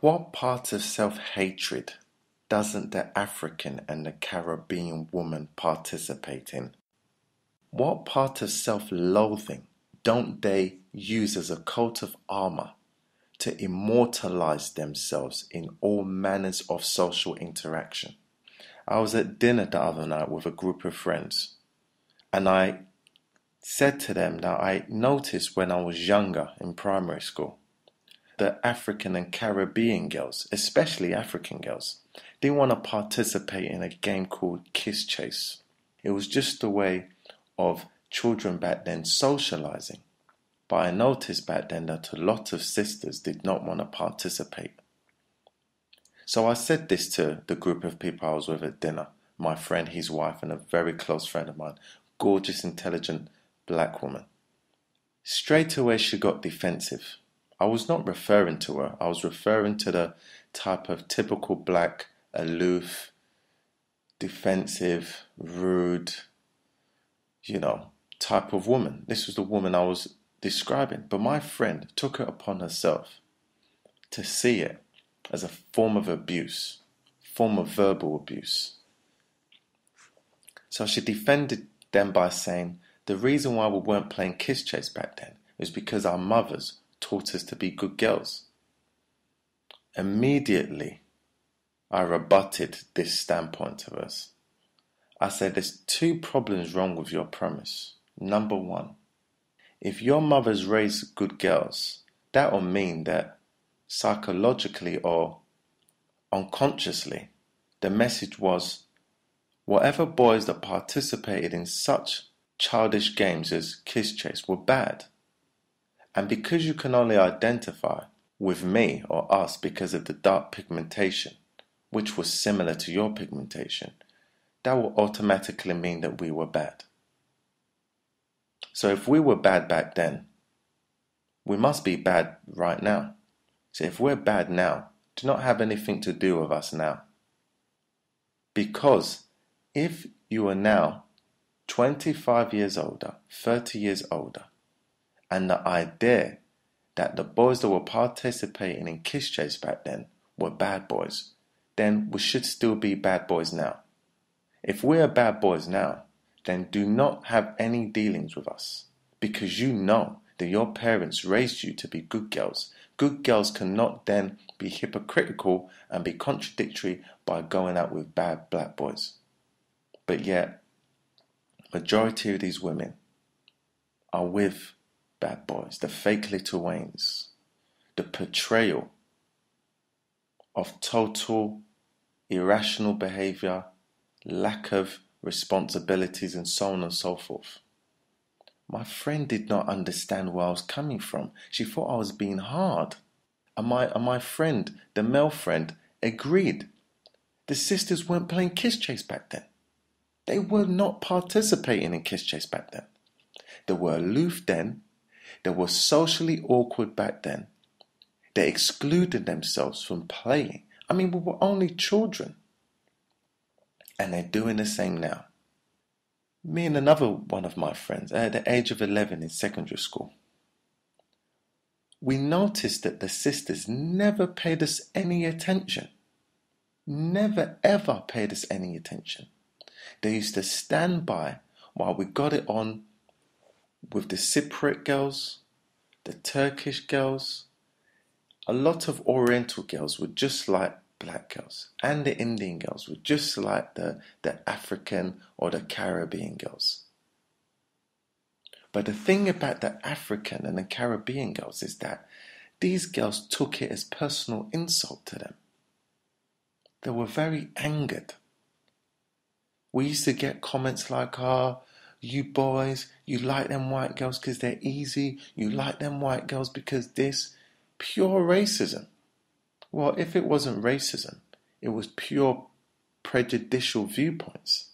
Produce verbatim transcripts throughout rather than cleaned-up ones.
What part of self-hatred doesn't the African and the Caribbean woman participate in? What part of self-loathing don't they use as a coat of armor to immortalize themselves in all manners of social interaction? I was at dinner the other night with a group of friends, and I said to them that I noticed when I was younger in primary school, the African and Caribbean girls, especially African girls, didn't want to participate in a game called Kiss Chase. It was just a way of children back then socializing. But I noticed back then that a lot of sisters did not want to participate. So I said this to the group of people I was with at dinner, my friend, his wife, and a very close friend of mine, gorgeous, intelligent black woman. Straight away she got defensive. I was not referring to her. I was referring to the type of typical black, aloof, defensive, rude, you know, type of woman. This was the woman I was describing. But my friend took it upon herself to see it as a form of abuse, form of verbal abuse. So she defended them by saying, the reason why we weren't playing kiss chase back then is because our mothers taught us to be good girls. Immediately, I rebutted this standpoint of us. I said, there's two problems wrong with your premise. Number one, if your mothers raise good girls, that will mean that psychologically or unconsciously, the message was, whatever boys that participated in such childish games as kiss chase were bad. And because you can only identify with me or us because of the dark pigmentation, which was similar to your pigmentation, that will automatically mean that we were bad. So if we were bad back then, we must be bad right now. So if we're bad now, do not have anything to do with us now. Because if you are now twenty-five years older, thirty years older, and the idea that the boys that were participating in kiss chase back then were bad boys, then we should still be bad boys now. If we are bad boys now, then do not have any dealings with us, because you know that your parents raised you to be good girls. Good girls cannot then be hypocritical and be contradictory by going out with bad black boys. But yet, majority of these women are with bad boys, the fake little Waynes, the portrayal of total irrational behavior, lack of responsibilities, and so on and so forth. My friend did not understand where I was coming from. She thought I was being hard. And my, and my friend, the male friend, agreed. The sisters weren't playing kiss chase back then. They were not participating in kiss chase back then. They were aloof then. They were socially awkward back then. They excluded themselves from playing. I mean, we were only children. And they're doing the same now. Me and another one of my friends, at the age of eleven in secondary school, we noticed that the sisters never paid us any attention. Never ever paid us any attention. They used to stand by while we got it on with the Cypriot girls, the Turkish girls. A lot of Oriental girls were just like black girls, and the Indian girls were just like the, the African or the Caribbean girls. But the thing about the African and the Caribbean girls is that these girls took it as personal insult to them. They were very angered. We used to get comments like, oh, you boys, you like them white girls because they're easy. You like them white girls because this. Pure racism. Well, if it wasn't racism, it was pure prejudicial viewpoints.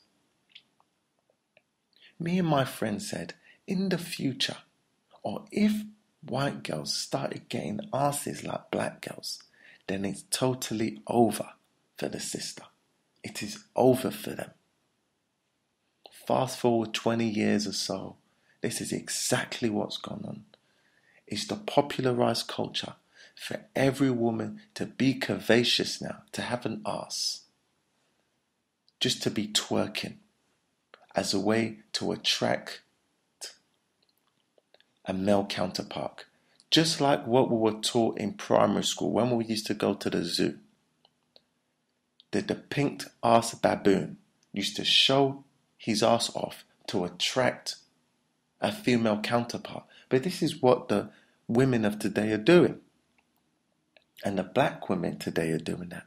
Me and my friend said, in the future, or if white girls started getting asses like black girls, then it's totally over for the sister. It is over for them. Fast forward twenty years or so, this is exactly what's gone on. It's the popularized culture for every woman to be curvaceous now, to have an ass, just to be twerking as a way to attract a male counterpart. Just like what we were taught in primary school when we used to go to the zoo. The, the pinked ass baboon used to show his ass off to attract a female counterpart. But this is what the women of today are doing. And the black women today are doing that.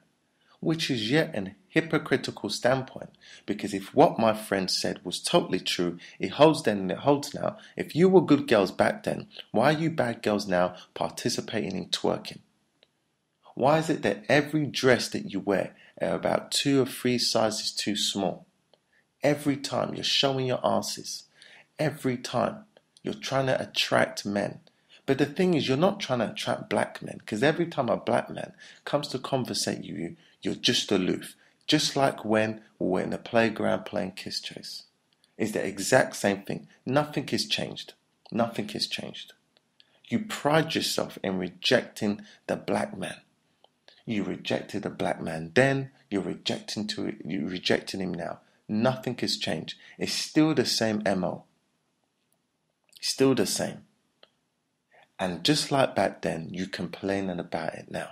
Which is yet an hypocritical standpoint. Because if what my friend said was totally true, it holds then and it holds now. If you were good girls back then, why are you bad girls now participating in twerking? Why is it that every dress that you wear are about two or three sizes too small? Every time you're showing your asses. Every time you're trying to attract men. But the thing is, you're not trying to attract black men, because every time a black man comes to conversate you, you're just aloof. Just like when we were in the playground playing kiss chase. It's the exact same thing. Nothing has changed. Nothing has changed. You pride yourself in rejecting the black man. You rejected the black man then, you're rejecting, to, you're rejecting him now. Nothing has changed. It's still the same M O. Still the same. And just like back then, you're complaining about it now.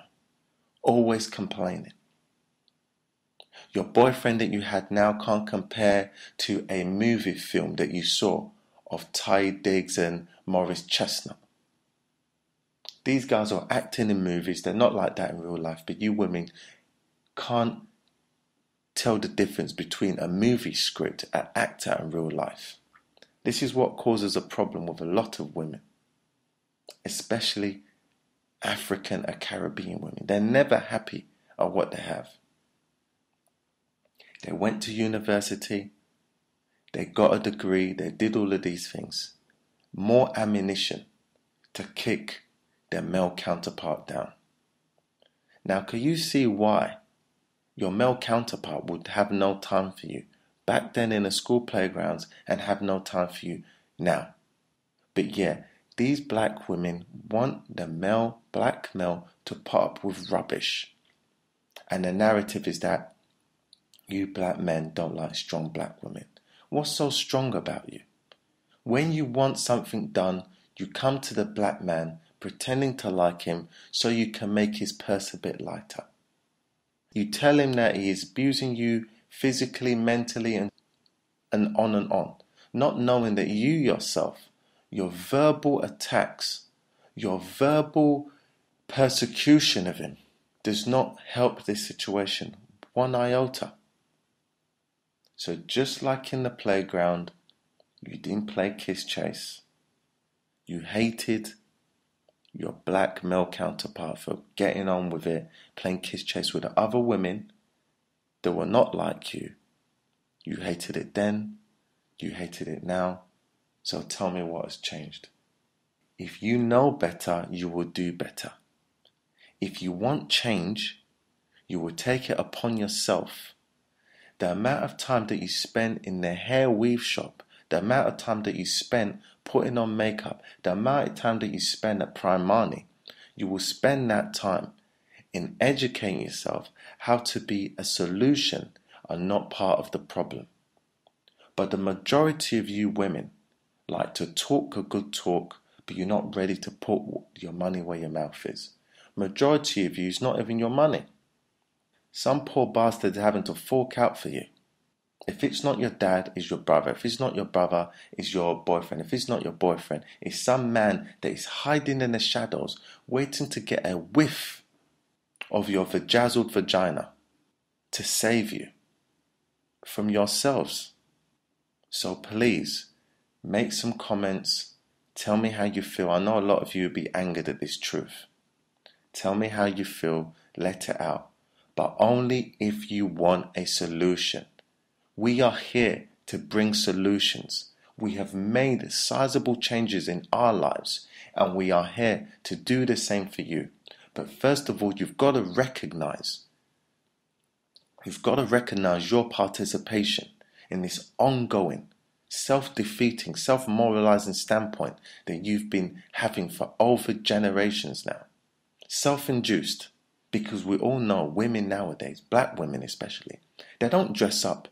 Always complaining. Your boyfriend that you had now can't compare to a movie film that you saw of Ty Diggs and Morris Chestnut. These guys are acting in movies. They're not like that in real life. But you women can't tell the difference between a movie script, an actor, and real life. This is what causes a problem with a lot of women. Especially African or Caribbean women. They're never happy at what they have. They went to university, they got a degree, they did all of these things. More ammunition to kick their male counterpart down. Now, can you see why your male counterpart would have no time for you back then in the school playgrounds and have no time for you now? But yeah, these black women want the male, black male, to put up with rubbish. And the narrative is that you black men don't like strong black women. What's so strong about you? When you want something done, you come to the black man pretending to like him so you can make his purse a bit lighter. You tell him that he is abusing you physically, mentally, and, and on and on. Not knowing that you yourself, your verbal attacks, your verbal persecution of him does not help this situation one iota. So just like in the playground, you didn't play kiss chase. You hated your black male counterpart for getting on with it, playing kiss chase with the other women that were not like you. You hated it then. You hated it now. So tell me what has changed. If you know better, you will do better. If you want change, you will take it upon yourself. The amount of time that you spend in the hair weave shop, the amount of time that you spend putting on makeup, the amount of time that you spend at Primani, you will spend that time in educating yourself how to be a solution and not part of the problem. But the majority of you women like to talk a good talk, but you're not ready to put your money where your mouth is. Majority of you is not even your money. Some poor bastard's having to fork out for you. If it's not your dad, it's your brother. If it's not your brother, it's your boyfriend. If it's not your boyfriend, it's some man that is hiding in the shadows, waiting to get a whiff of your vajazzled vagina to save you from yourselves. So please, make some comments. Tell me how you feel. I know a lot of you will be angered at this truth. Tell me how you feel. Let it out. But only if you want a solution. We are here to bring solutions. We have made sizable changes in our lives. And we are here to do the same for you. But first of all, you've got to recognize. You've got to recognize your participation in this ongoing self-defeating, self-moralizing standpoint that you've been having for over generations now. self-induced, because we all know women nowadays, black women especially, they don't dress up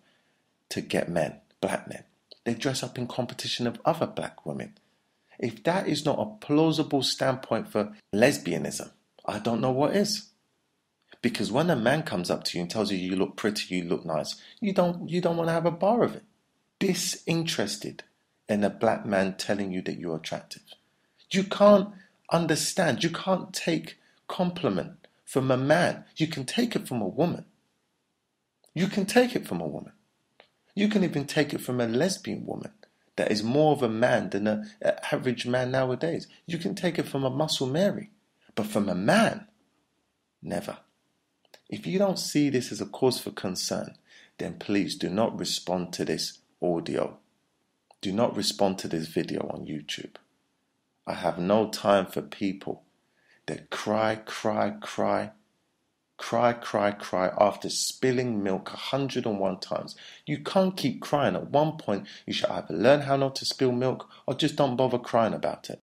to get men, black men. They dress up in competition of other black women. If that is not a plausible standpoint for lesbianism, I don't know what is. Because when a man comes up to you and tells you you look pretty, you look nice, you don't, you don't want to have a bar of it. Disinterested in a black man telling you that you're attractive. You can't understand, you can't take compliment from a man. You can take it from a woman. You can take it from a woman. You can even take it from a lesbian woman that is more of a man than an average man nowadays. You can take it from a muscle Mary, but from a man, never. If you don't see this as a cause for concern, then please do not respond to this audio. Do not respond to this video on YouTube. I have no time for people that cry, cry, cry, cry, cry, cry after spilling milk a hundred and one times. You can't keep crying. At one point, you should either learn how not to spill milk or just don't bother crying about it.